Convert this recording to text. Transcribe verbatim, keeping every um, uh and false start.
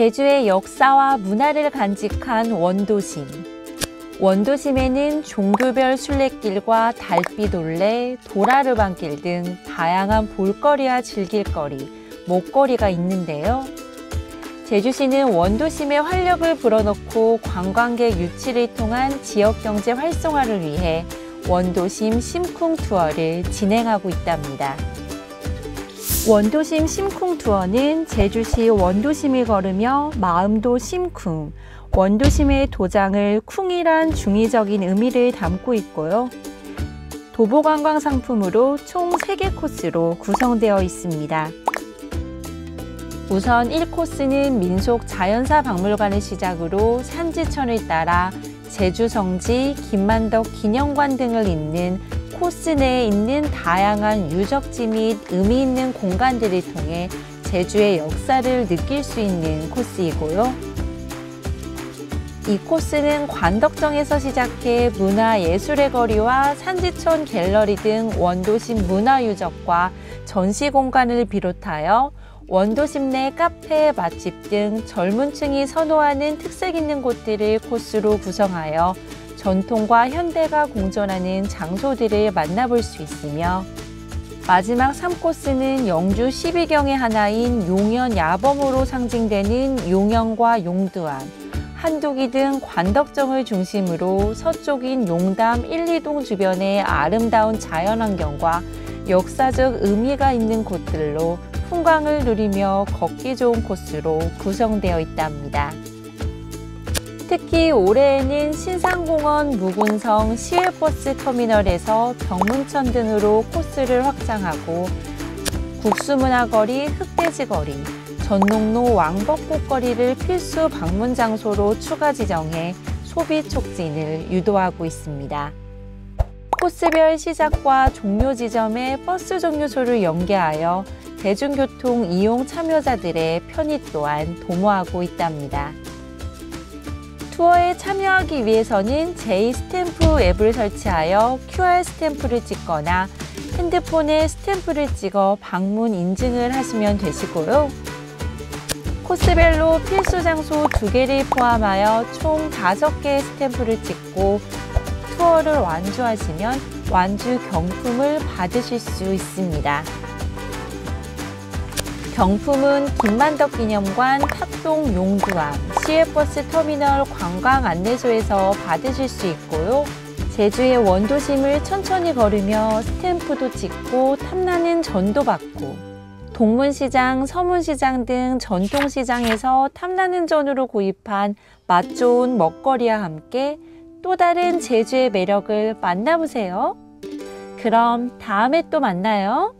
제주의 역사와 문화를 간직한 원도심. 원도심에는 종교별 순례길과 달빛올레, 도라르반길 등 다양한 볼거리와 즐길거리, 먹거리가 있는데요. 제주시는 원도심의 활력을 불어넣고 관광객 유치를 통한 지역경제 활성화를 위해 원도심 심쿵 투어를 진행하고 있답니다. 원도심 심쿵 투어는 제주시 원도심을 걸으며 마음도 심쿵, 원도심의 도장을 쿵이란 중의적인 의미를 담고 있고요. 도보관광 상품으로 총 세 개 코스로 구성되어 있습니다. 우선 일 코스는 민속 자연사 박물관을 시작으로 산지천을 따라 제주성지, 김만덕 기념관 등을 잇는 코스 내에 있는 다양한 유적지 및 의미 있는 공간들을 통해 제주의 역사를 느낄 수 있는 코스이고요. 이 코스는 관덕정에서 시작해 문화예술의 거리와 산지천 갤러리 등 원도심 문화유적과 전시공간을 비롯하여 원도심 내 카페, 맛집 등 젊은 층이 선호하는 특색 있는 곳들을 코스로 구성하여 전통과 현대가 공존하는 장소들을 만나볼 수 있으며, 마지막 삼 코스는 영주 십이 경의 하나인 용연 야범으로 상징되는 용연과 용두암, 한두기 등 관덕정을 중심으로 서쪽인 용담 일, 이 동 주변의 아름다운 자연환경과 역사적 의미가 있는 곳들로 풍광을 누리며 걷기 좋은 코스로 구성되어 있답니다. 특히 올해에는 신산공원, 무근성, 시외버스 터미널에서 병문천 등으로 코스를 확장하고 국수문화거리, 흑돼지거리, 전농로 왕벚꽃거리를 필수 방문 장소로 추가 지정해 소비 촉진을 유도하고 있습니다. 코스별 시작과 종료 지점에 버스 종료소를 연계하여 대중교통 이용 참여자들의 편의 또한 도모하고 있답니다. 투어에 참여하기 위해서는 제이 스탬프 앱을 설치하여 큐 알 스탬프를 찍거나 핸드폰에 스탬프를 찍어 방문 인증을 하시면 되시고요. 코스별로 필수 장소 두 개를 포함하여 총 다섯 개의 스탬프를 찍고 투어를 완주하시면 완주 경품을 받으실 수 있습니다. 경품은 김만덕 기념관, 탑동 용두암, 시외버스 터미널 관광 안내소에서 받으실 수 있고요. 제주의 원도심을 천천히 걸으며 스탬프도 찍고 탐나는 전도 받고, 동문시장, 서문시장 등 전통시장에서 탐나는 전으로 구입한 맛 좋은 먹거리와 함께 또 다른 제주의 매력을 만나보세요. 그럼 다음에 또 만나요.